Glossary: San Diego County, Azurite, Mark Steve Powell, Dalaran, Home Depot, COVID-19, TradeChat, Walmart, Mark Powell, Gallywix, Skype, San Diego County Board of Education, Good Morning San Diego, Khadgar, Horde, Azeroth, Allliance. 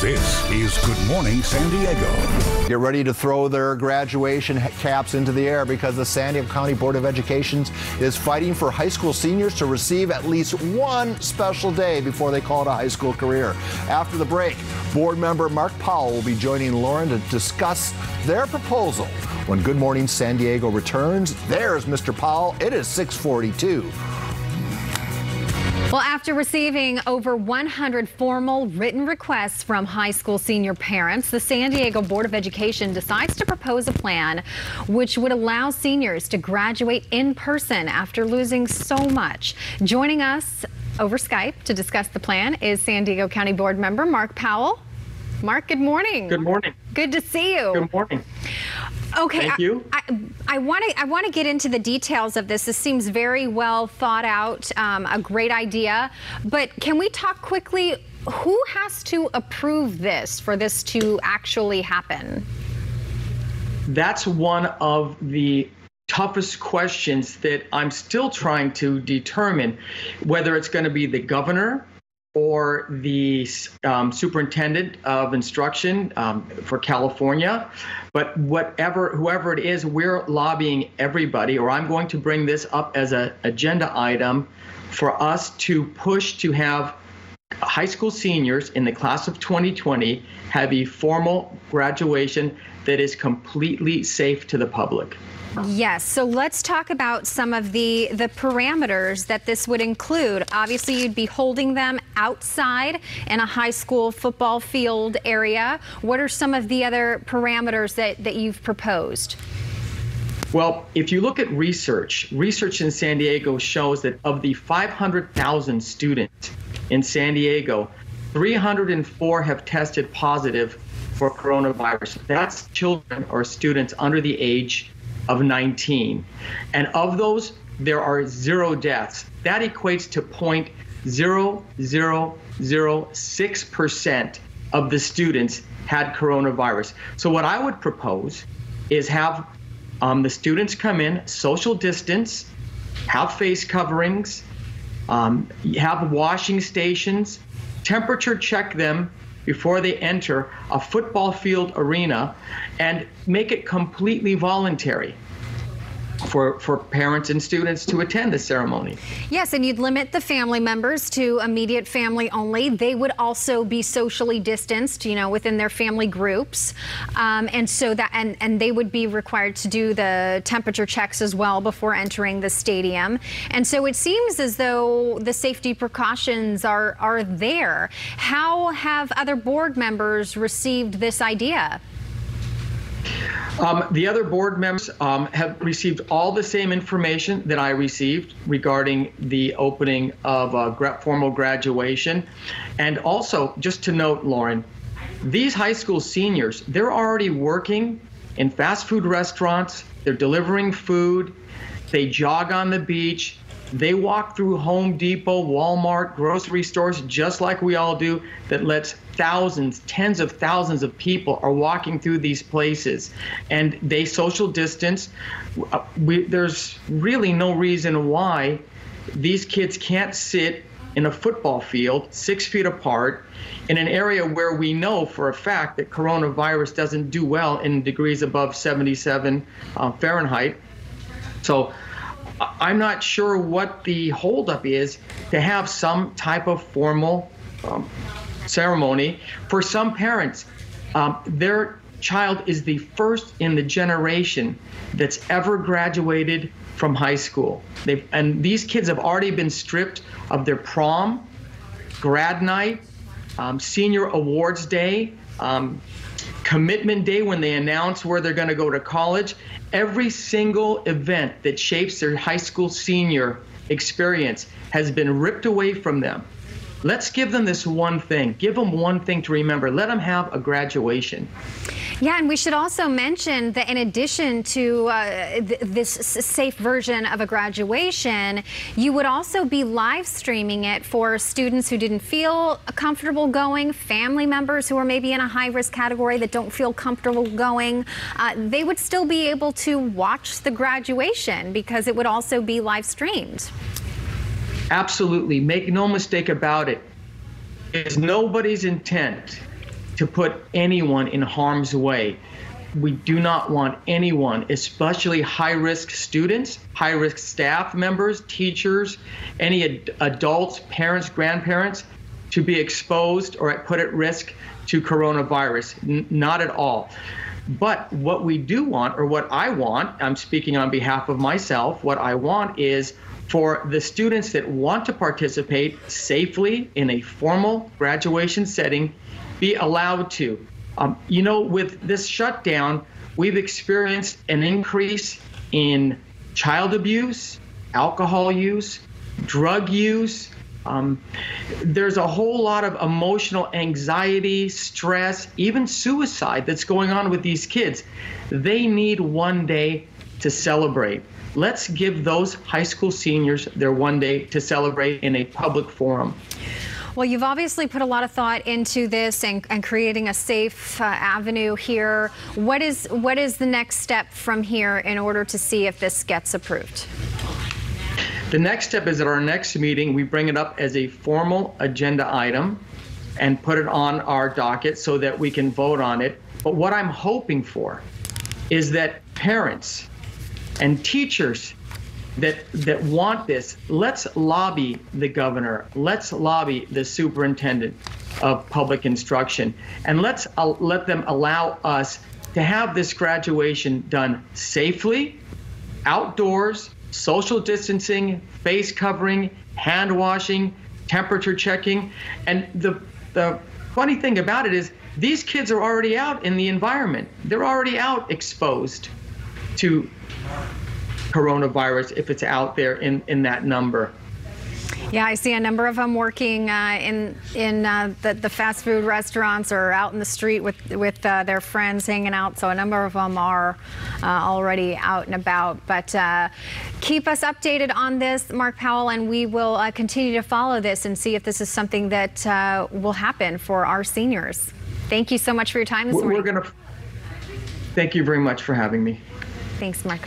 This is Good Morning San Diego. Get ready to throw their graduation caps into the air because the San Diego County Board of Education is fighting for high school seniors to receive at least one special day before they call it a high school career. After the break, board member Mark Powell will be joining Lauren to discuss their proposal. When Good Morning San Diego returns, there's Mr. Powell. It is 6:42. Well, after receiving over 100 formal written requests from high school senior parents, the San Diego Board of Education decides to propose a plan which would allow seniors to graduate in person after losing so much. Joining us over Skype to discuss the plan is San Diego County Board member Mark Powell. Mark, good morning. Good morning. Good to see you. Good morning. Okay, I want to get into the details of this. This seems very well thought out, a great idea. But can we talk quickly? Who has to approve this for this to actually happen? That's one of the toughest questions that I'm still trying to determine, whether it's going to be the governor or the superintendent of instruction for California. But whoever it is, we're lobbying everybody, or I'm going to bring this up as an agenda item for us to push to have high school seniors in the class of 2020 have a formal graduation that is completely safe to the public. Yes, so let's talk about some of the parameters that this would include. Obviously, you'd be holding them outside in a high school football field area. What are some of the other parameters that you've proposed? Well, if you look at research in San Diego shows that of the 500,000 students in San Diego, 304 have tested positive for coronavirus. That's children or students under the age of 19. And of those, there are 0 deaths. That equates to 0.0006% of the students had coronavirus. So what I would propose is have the students come in, social distance, have face coverings, have washing stations, temperature check them before they enter a football field arena, and make it completely voluntary for parents and students to attend the ceremony. Yes, and you'd limit the family members to immediate family only. They would also be socially distanced, you know, within their family groups. And so that, and they would be required to do the temperature checks as well before entering the stadium. And so it seems as though the safety precautions are there. How have other board members received this idea? The other board members have received all the same information that I received regarding the opening of formal graduation. And also, just to note, Lauren, these high school seniors, they're already working in fast food restaurants, they're delivering food, they jog on the beach, they walk through Home Depot, Walmart, grocery stores, just like we all do, that lets thousands, tens of thousands of people are walking through these places. And they social distance. There's really no reason why these kids can't sit in a football field 6 feet apart in an area where we know for a fact that coronavirus doesn't do well in degrees above 77 Fahrenheit. So I'm not sure what the holdup is to have some type of formal ceremony. For some parents, their child is the first in the generation that's ever graduated from high school. And these kids have already been stripped of their prom, grad night, senior awards day, commitment day when they announce where they're going to go to college. Every single event that shapes their high school senior experience has been ripped away from them. Let's give them this one thing. Give them one thing to remember. Let them have a graduation. Yeah, and we should also mention that in addition to this safe version of a graduation, you would also be live streaming it for students who didn't feel comfortable going, family members who are maybe in a high-risk category that don't feel comfortable going. They would still be able to watch the graduation because it would also be live streamed. Absolutely. Make no mistake about it. It's nobody's intent to put anyone in harm's way. We do not want anyone, especially high-risk students, high-risk staff members, teachers, any adults, parents, grandparents, to be exposed or put at risk to coronavirus. Not at all. But what we do want, or what I want, I'm speaking on behalf of myself, what I want is for the students that want to participate safely in a formal graduation setting, be allowed to. You know, with this shutdown, we've experienced an increase in child abuse, alcohol use, drug use. There's a whole lot of emotional anxiety, stress, even suicide that's going on with these kids. They need one day to celebrate. Let's give those high school seniors their one day to celebrate in a public forum. Well, you've obviously put a lot of thought into this and creating a safe avenue here. What is the next step from here in order to see if this gets approved? The next step is at our next meeting, we bring it up as a formal agenda item and put it on our docket so that we can vote on it. But what I'm hoping for is that parents and teachers that want this, let's lobby the governor, let's lobby the superintendent of public instruction, and let's let them allow us to have this graduation done safely, outdoors, social distancing, face covering, hand washing, temperature checking. And the funny thing about it is these kids are already out in the environment. They're already out exposed to coronavirus if it's out there in that number. Yeah, I see a number of them working in the fast food restaurants or out in the street with their friends hanging out. So a number of them are already out and about. But keep us updated on this, Mark Powell, and we will continue to follow this and see if this is something that will happen for our seniors. Thank you so much for your time this morning. Thank you very much for having me. Thanks, Mark.